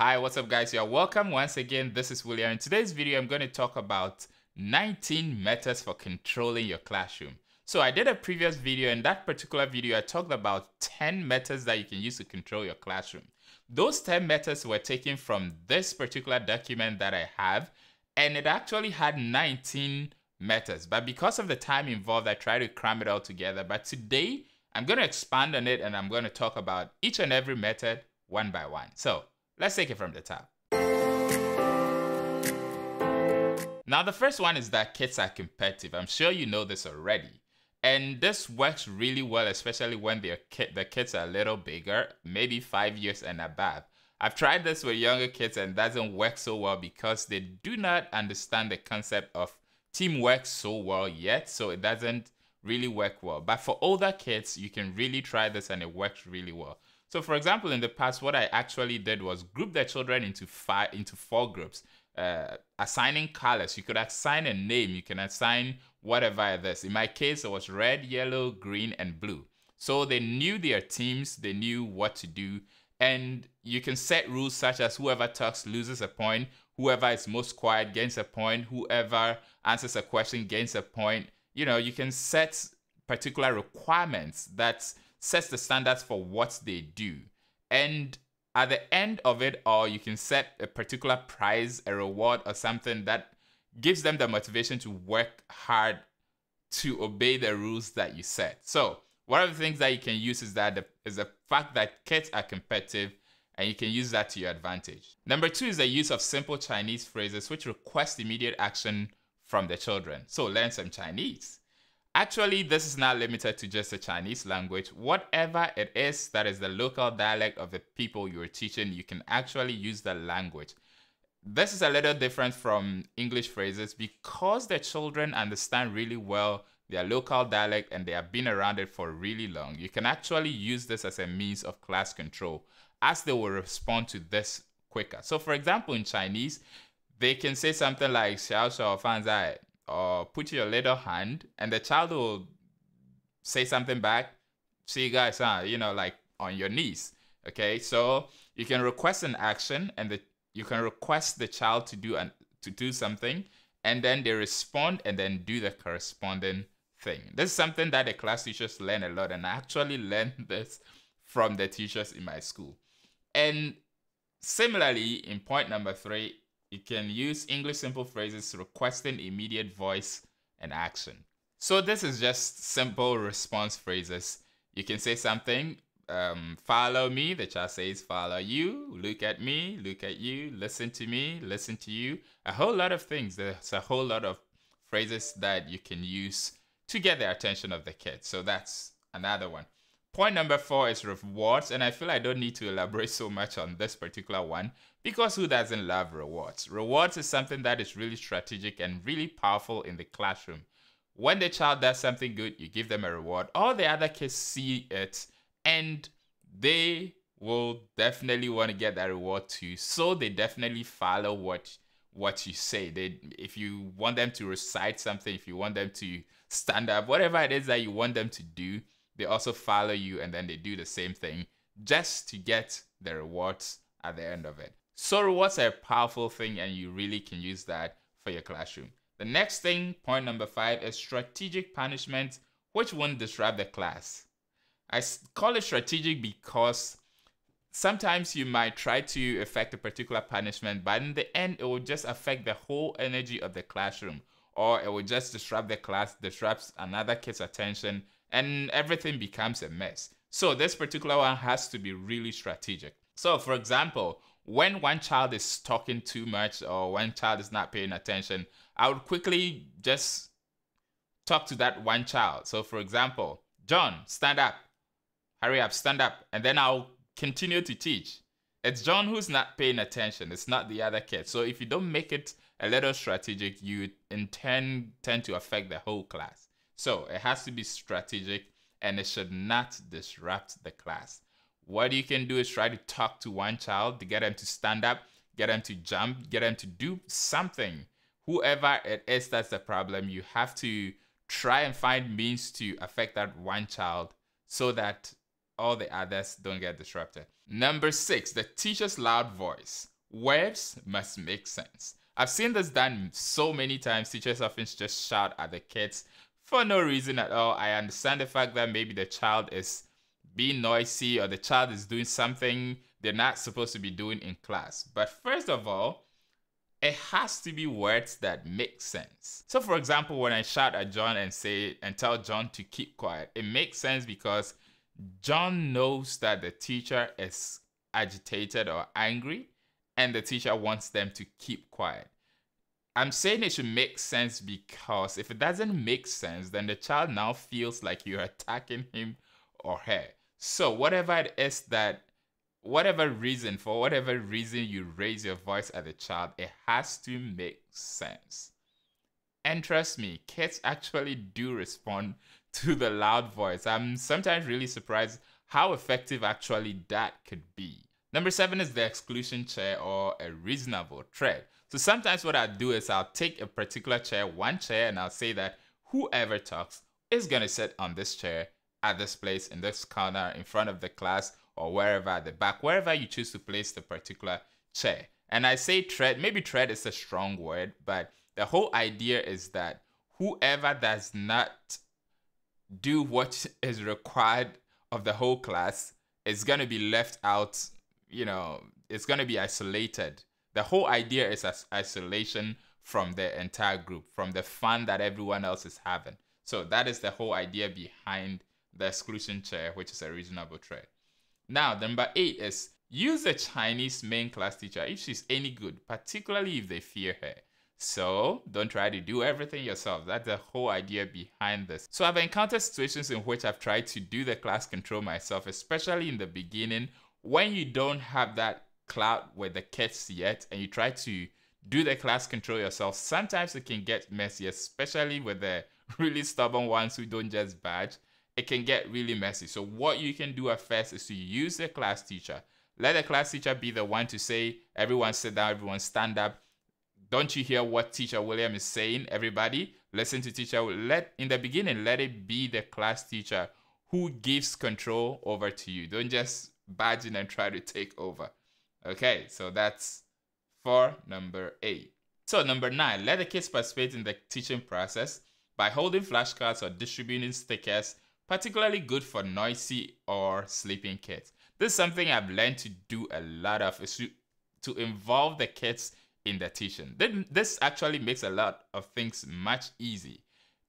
Hi, what's up guys? You're welcome once again. This is William. In today's video, I'm going to talk about 19 methods for controlling your classroom. So I did a previous video. In that particular video, I talked about 10 methods that you can use to control your classroom. Those 10 methods were taken from this particular document that I have, and it actually had 19 methods. But because of the time involved, I tried to cram it all together. But today, I'm going to expand on it and I'm going to talk about each and every method one by one. So let's take it from the top. Now, the first one is that kids are competitive. I'm sure you know this already. And this works really well, especially when the kids are a little bigger, maybe 5 years and above. I've tried this with younger kids and it doesn't work so well because they do not understand the concept of teamwork so well yet. So it doesn't really work well. But for older kids, you can really try this and it works really well. So for example, in the past, what I actually did was group the children into four groups, assigning colors. You could assign a name, you can assign whatever it is. In my case, it was red, yellow, green, and blue. So they knew their teams, they knew what to do. And you can set rules such as whoever talks loses a point, whoever is most quiet gains a point, whoever answers a question gains a point. You know, you can set particular requirements that sets the standards for what they do. And at the end of it all, you can set a particular prize, a reward, or something that gives them the motivation to work hard to obey the rules that you set. So one of the things that you can use is the fact that kids are competitive, and you can use that to your advantage. Number two is the use of simple Chinese phrases which request immediate action from the children. So learn some Chinese. Actually, this is not limited to just the Chinese language. Whatever it is that is the local dialect of the people you're teaching, you can actually use the language. This is a little different from English phrases because the children understand really well their local dialect and they have been around it for really long. You can actually use this as a means of class control as they will respond to this quicker. So for example, in Chinese, they can say something like "xiao xiao fan zai," or "put your little hand," and the child will say something back, "see guys, huh?" You know, like on your knees. Okay, so you can request an action, and you can request the child to do something, and then they respond and then do the corresponding thing. This is something that the class teachers learn a lot, and I actually learned this from the teachers in my school. And similarly, in point number three, you can use English simple phrases requesting immediate voice and action. So this is just simple response phrases. You can say something, "follow me," the child says, "follow you," "look at me," "look at you," "listen to me," "listen to you." A whole lot of things. There's a whole lot of phrases that you can use to get the attention of the kids. So that's another one. Point number four is rewards, and I feel I don't need to elaborate so much on this particular one because who doesn't love rewards? Rewards is something that is really strategic and really powerful in the classroom. When the child does something good, you give them a reward. All the other kids see it, and they will definitely want to get that reward too. So they definitely follow what you say. If you want them to recite something, if you want them to stand up, whatever it is that you want them to do, they also follow you and then they do the same thing just to get the rewards at the end of it. So rewards are a powerful thing and you really can use that for your classroom. The next thing, point number five, is strategic punishment, which won't disrupt the class. I call it strategic because sometimes you might try to affect a particular punishment, but in the end, it will just affect the whole energy of the classroom, or it will just disrupt the class, disrupts another kid's attention, and everything becomes a mess. So this particular one has to be really strategic. So for example, when one child is talking too much or one child is not paying attention, I would quickly just talk to that one child. So for example, "John, stand up. Hurry up, stand up." And then I'll continue to teach. It's John who's not paying attention. It's not the other kid. So if you don't make it a little strategic, you in turn tend to affect the whole class. So it has to be strategic and it should not disrupt the class. What you can do is try to talk to one child to get them to stand up, get them to jump, get them to do something. Whoever it is that's the problem, you have to try and find means to affect that one child so that all the others don't get disrupted. Number 6, the teacher's loud voice. Words must make sense. I've seen this done so many times. Teachers often just shout at the kids for no reason at all. I understand the fact that maybe the child is being noisy or the child is doing something they're not supposed to be doing in class. But first of all, it has to be words that make sense. So for example, when I shout at John and tell John to keep quiet, it makes sense because John knows that the teacher is agitated or angry and the teacher wants them to keep quiet. I'm saying it should make sense because if it doesn't make sense, then the child now feels like you're attacking him or her. So whatever it is that, for whatever reason you raise your voice at the child, it has to make sense. And trust me, kids actually do respond to the loud voice. I'm sometimes really surprised how effective actually that could be. Number 7 is the exclusion chair or a reasonable threat. So sometimes what I'll do is I'll take a particular chair, one chair, and I'll say that whoever talks is going to sit on this chair at this place, in this corner, in front of the class, or wherever at the back, wherever you choose to place the particular chair. And I say threat, maybe threat is a strong word, but the whole idea is that whoever does not do what is required of the whole class is going to be left out, you know, it's going to be isolated. The whole idea is isolation from the entire group, from the fun that everyone else is having. So that is the whole idea behind the exclusion chair, which is a reasonable threat. Now, number 8 is use a Chinese main class teacher if she's any good, particularly if they fear her. So don't try to do everything yourself. That's the whole idea behind this. So I've encountered situations in which I've tried to do the class control myself, especially in the beginning when you don't have that clout with the kids yet and you try to do the class control yourself. Sometimes it can get messy, especially with the really stubborn ones who don't just budge. It can get really messy. So what you can do at first is to use the class teacher. Let the class teacher be the one to say, everyone sit down, everyone stand up. Don't you hear what Teacher William is saying? Everybody listen to Teacher William. In the beginning, let it be the class teacher who gives control over to you. Don't just barge in and try to take over. Okay, so that's for number 8. So number 9, let the kids participate in the teaching process by holding flashcards or distributing stickers, particularly good for noisy or sleeping kids. This is something I've learned to do a lot of, is to involve the kids in the teaching. This actually makes a lot of things much easier.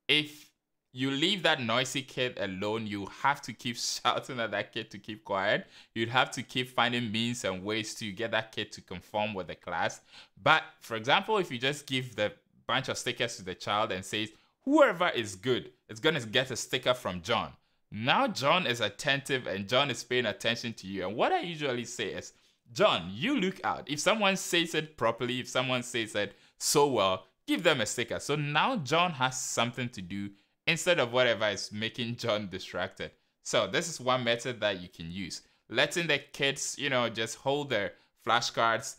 If you leave that noisy kid alone, you have to keep shouting at that kid to keep quiet. You'd have to keep finding means and ways to get that kid to conform with the class. But for example, if you just give the bunch of stickers to the child and say, whoever is good is going to get a sticker from John. Now John is attentive and John is paying attention to you. And what I usually say is, John, you look out. If someone says it properly, if someone says it so well, give them a sticker. So now John has something to do instead of whatever is making John distracted. So this is one method that you can use. Letting the kids, you know, just hold their flashcards.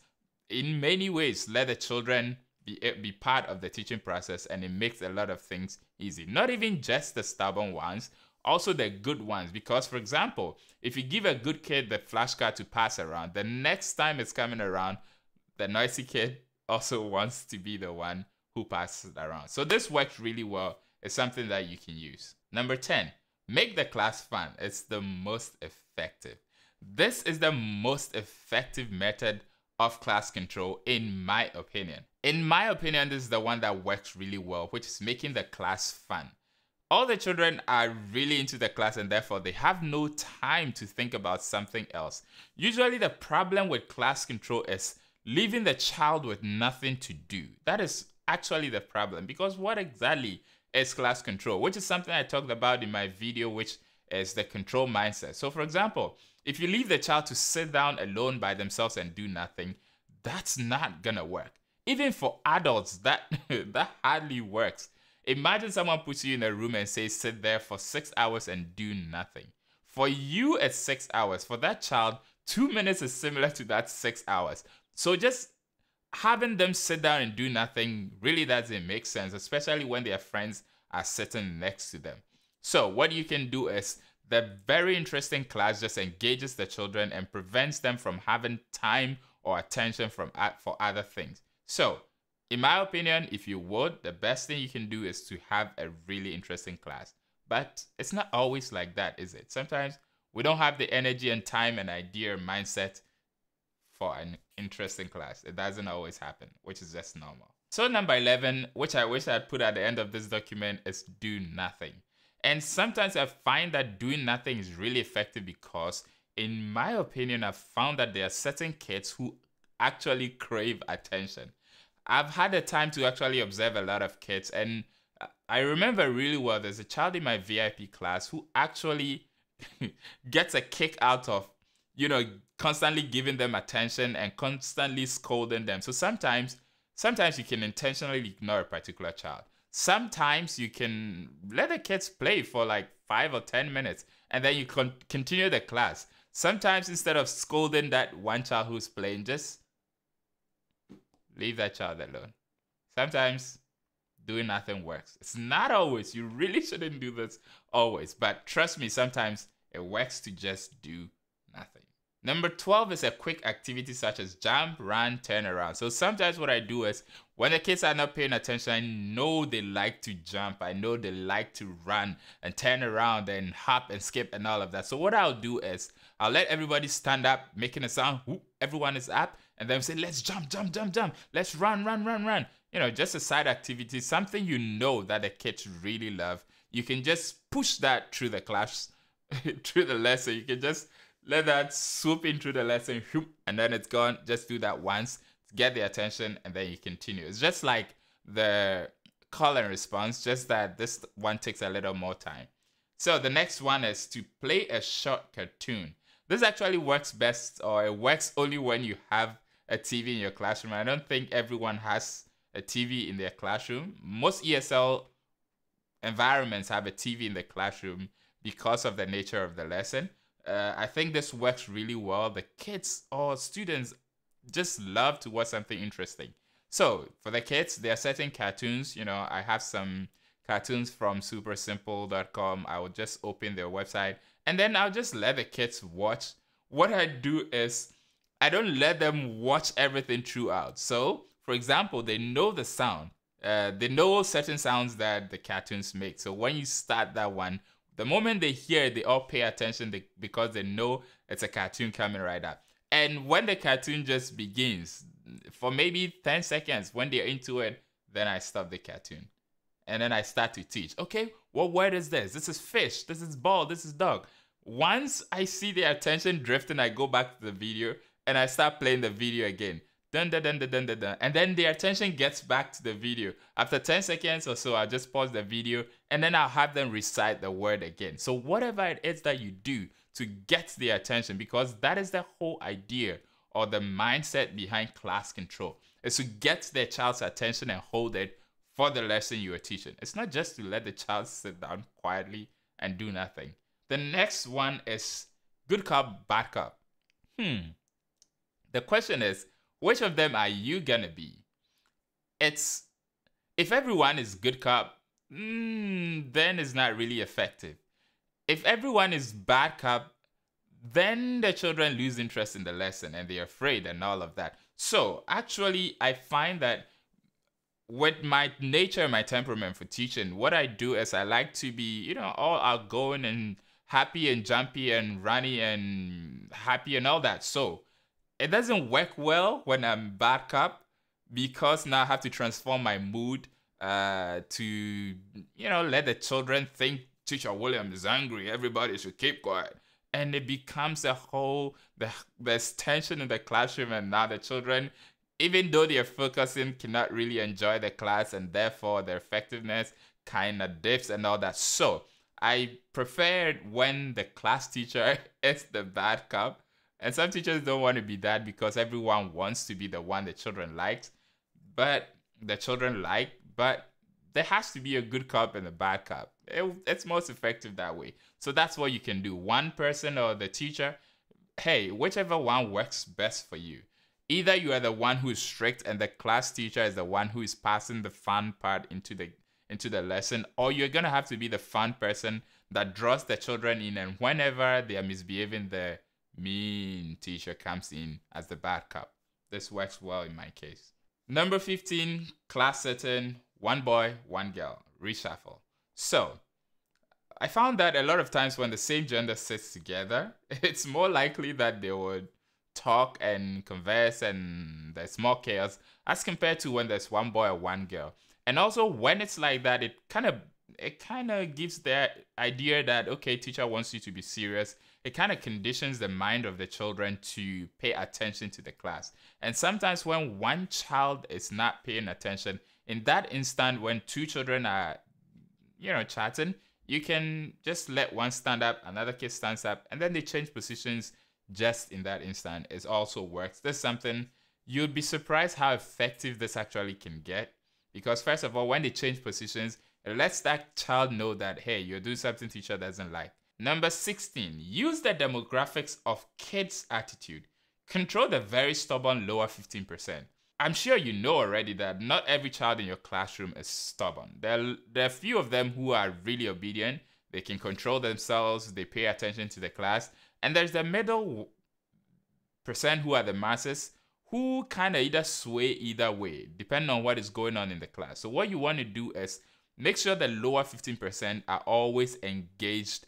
In many ways, let the children be part of the teaching process, and it makes a lot of things easy. Not even just the stubborn ones, also the good ones. Because for example, if you give a good kid the flashcard to pass around, the next time it's coming around, the noisy kid also wants to be the one who passes it around. So this works really well. It's something that you can use. Number 10, make the class fun. It's the most effective. This is the most effective method of class control, in my opinion. In my opinion, this is the one that works really well, which is making the class fun. All the children are really into the class and therefore they have no time to think about something else. Usually the problem with class control is leaving the child with nothing to do. That is actually the problem, because what exactly is class control? Which is something I talked about in my video, which is the control mindset. So for example, if you leave the child to sit down alone by themselves and do nothing, that's not gonna work. Even for adults, that hardly works. Imagine someone puts you in a room and says, sit there for 6 hours and do nothing. For you, it's 6 hours. For that child, 2 minutes is similar to that 6 hours. So just having them sit down and do nothing really doesn't make sense, especially when their friends are sitting next to them. So what you can do is The very interesting class just engages the children and prevents them from having time or attention for other things. So, in my opinion, if you would, the best thing you can do is to have a really interesting class. But it's not always like that, is it? Sometimes we don't have the energy and time and idea and mindset for an interesting class. It doesn't always happen, which is just normal. So number 11, which I wish I'd put at the end of this document, is do nothing. And sometimes I find that doing nothing is really effective because, in my opinion, I've found that there are certain kids who actually crave attention. I've had the time to actually observe a lot of kids, and I remember really well, there's a child in my VIP class who actually gets a kick out of, you know, constantly giving them attention and constantly scolding them. So sometimes you can intentionally ignore a particular child. Sometimes you can let the kids play for like 5 or 10 minutes and then you continue the class. Sometimes instead of scolding that one child who's playing, just leave that child alone. Sometimes doing nothing works. It's not always. You really shouldn't do this always. But trust me, sometimes it works to just do nothing. Number 12 is a quick activity such as jump, run, turn around. So sometimes what I do is, when the kids are not paying attention, I know they like to jump. I know they like to run and turn around and hop and skip and all of that. So what I'll do is, I'll let everybody stand up, making a sound. Whoop, everyone is up. And then say, let's jump, jump, jump, jump. Let's run, run, run, run. You know, just a side activity, something you know that the kids really love. You can just push that through the class, through the lesson. You can just let that swoop in through the lesson, and then it's gone. Just do that once, get the attention, and then you continue. It's just like the call and response, just that this one takes a little more time. So the next one is to play a short cartoon. This actually works best, or it works only when you have a TV in your classroom. I don't think everyone has a TV in their classroom. Most ESL environments have a TV in the classroom because of the nature of the lesson. I think this works really well. The kids or students just love to watch something interesting. So for the kids, there are certain cartoons. You know, I have some cartoons from supersimple.com. I will just open their website and then I'll just let the kids watch. What I do is I don't let them watch everything throughout. So for example, they know the sound. They know certain sounds that the cartoons make. So when you start that one, the moment they hear it, they all pay attention because they know it's a cartoon coming right up. And when the cartoon just begins, for maybe 10 seconds, when they're into it, then I stop the cartoon. And then I start to teach. Okay, what word is this? This is fish. This is ball. This is dog. Once I see their attention drifting, I go back to the video and I start playing the video again. Dun, dun, dun, dun, dun, dun, dun. And then their attention gets back to the video. After 10 seconds or so, I'll just pause the video and then I'll have them recite the word again. So whatever it is that you do to get their attention, because that is the whole idea or the mindset behind class control, is to get their child's attention and hold it for the lesson you are teaching. It's not just to let the child sit down quietly and do nothing. The next one is good cop, bad cop. The question is, which of them are you gonna be? It's, if everyone is good cop, then it's not really effective. If everyone is bad cop, then the children lose interest in the lesson and they're afraid and all of that. So actually, I find that with my nature and my temperament for teaching, what I do is I like to be, you know, all outgoing and happy and jumpy and runny and happy and all that. So it doesn't work well when I'm bad cop, because now I have to transform my mood to, you know, let the children think Teacher William is angry, everybody should keep quiet. And it becomes a whole, there's tension in the classroom, and now the children, even though they're focusing, cannot really enjoy the class, and therefore their effectiveness kind of dips and all that. So I preferred when the class teacher is the bad cop. And some teachers don't want to be that because everyone wants to be the one the children like. But there has to be a good cop and a bad cop. It's most effective that way. So that's what you can do. One person or the teacher, hey, whichever one works best for you. Either you are the one who is strict and the class teacher is the one who is passing the fun part into the into the lesson, or you're going to have to be the fun person that draws the children in, and whenever they are misbehaving, the mean teacher comes in as the bad cop. This works well in my case. Number 15, class setting, one boy, one girl, reshuffle. So I found that a lot of times when the same gender sits together, it's more likely that they would talk and converse and there's more chaos as compared to when there's one boy or one girl. And also when it's like that, it kind of gives the idea that, okay, teacher wants you to be serious. It kind of conditions the mind of the children to pay attention to the class. And sometimes when one child is not paying attention, in that instant when two children are, you know, chatting, you can just let one stand up, another kid stands up, and then they change positions just in that instant. It also works. This is something you'd be surprised how effective this actually can get. Because first of all, when they change positions, it lets that child know that, hey, you're doing something teacher doesn't like. Number 16, use the demographics of kids' attitude. Control the very stubborn lower 15%. I'm sure you know already that not every child in your classroom is stubborn. There are a few of them who are really obedient. They can control themselves. They pay attention to the class. And there's the middle percent who are the masses who kind of either sway either way, depending on what is going on in the class. So what you want to do is make sure the lower 15% are always engaged,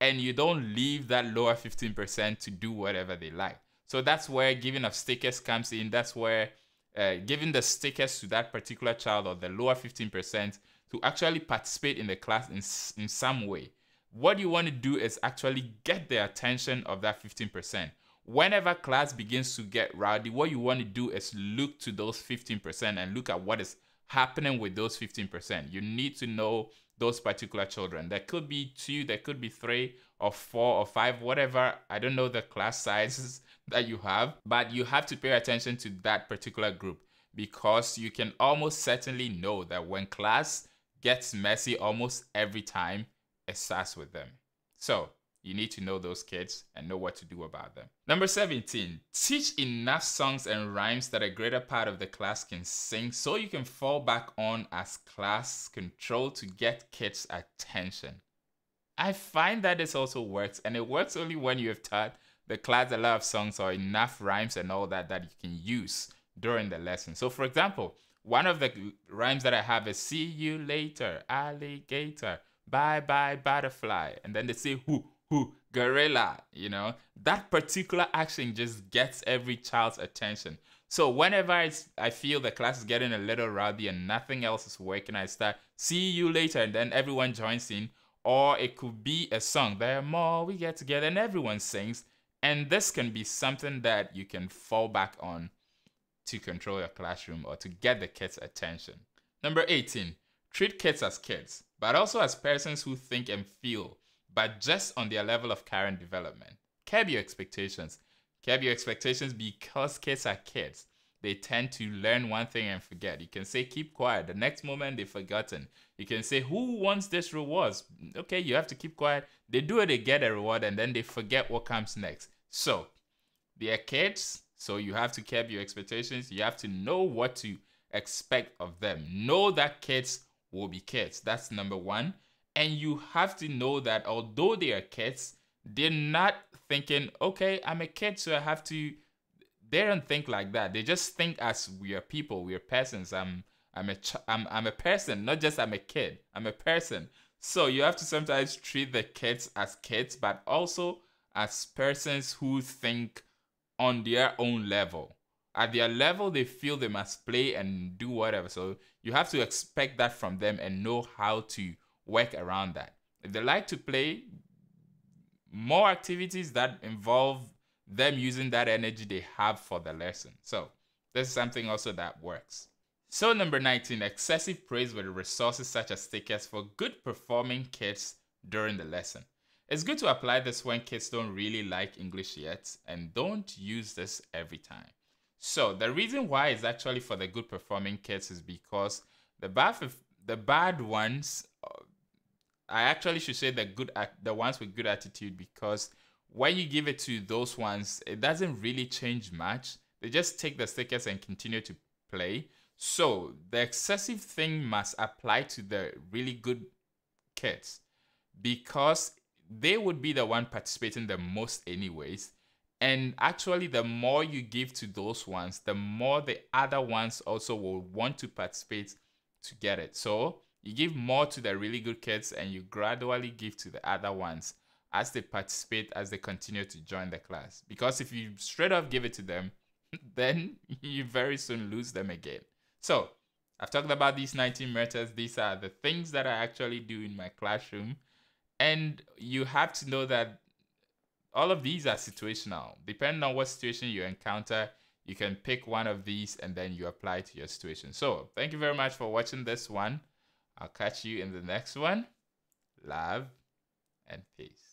and you don't leave that lower 15% to do whatever they like. So that's where giving of stickers comes in. That's where giving the stickers to that particular child or the lower 15% to actually participate in the class in some way. What you want to do is actually get the attention of that 15%. Whenever class begins to get rowdy, what you want to do is look to those 15% and look at what is happening with those 15%. You need to know those particular children. There could be two, there could be three or four or five, whatever. I don't know the class sizes that you have, but you have to pay attention to that particular group, because you can almost certainly know that when class gets messy almost every time, it starts with them. So you need to know those kids and know what to do about them. Number 17, teach enough songs and rhymes that a greater part of the class can sing, so you can fall back on as class control to get kids' attention. I find that this also works, and it works only when you have taught the class a lot of songs or enough rhymes and all that that you can use during the lesson. So for example, one of the rhymes that I have is, see you later, alligator, bye bye butterfly. And then they say, who, gorilla, you know, that particular action just gets every child's attention. So whenever I feel the class is getting a little rowdy and nothing else is working, I start, see you later, and then everyone joins in. Or it could be a song, there are more, we get together, and everyone sings. And this can be something that you can fall back on to control your classroom or to get the kids' attention. Number 18, treat kids as kids, but also as persons who think and feel, but just on their level of current development. Curb your expectations. Curb your expectations, because kids are kids. They tend to learn one thing and forget. You can say, keep quiet. The next moment, they've forgotten. You can say, who wants this reward? Okay, you have to keep quiet. They do it, they get a reward, and then they forget what comes next. So they are kids, so you have to curb your expectations. You have to know what to expect of them. Know that kids will be kids. That's number one. And you have to know that although they are kids, they're not thinking, okay, I'm a kid, so I have to. They don't think like that. They just think as we are people, we are persons. I'm a person, not just I'm a kid. I'm a person. So you have to sometimes treat the kids as kids, but also as persons who think on their own level. At their level, they feel they must play and do whatever. So you have to expect that from them and know how to work around that. If they like to play, more activities that involve them using that energy they have for the lesson. So this is something also that works. So number 19, excessive praise with resources such as stickers for good performing kids during the lesson. It's good to apply this when kids don't really like English yet, and don't use this every time. So the reason why is actually for the good performing kids is because the bad ones, I actually should say the ones with good attitude, because when you give it to those ones, it doesn't really change much. They just take the stickers and continue to play. So the excessive thing must apply to the really good kids because they would be the one participating the most anyways. And actually, the more you give to those ones, the more the other ones also will want to participate to get it. So you give more to the really good kids and you gradually give to the other ones as they participate, as they continue to join the class. Because if you straight off give it to them, then you very soon lose them again. So I've talked about these 19 methods. These are the things that I actually do in my classroom. And you have to know that all of these are situational. Depending on what situation you encounter, you can pick one of these and then you apply to your situation. So thank you very much for watching this one. I'll catch you in the next one. Love and peace.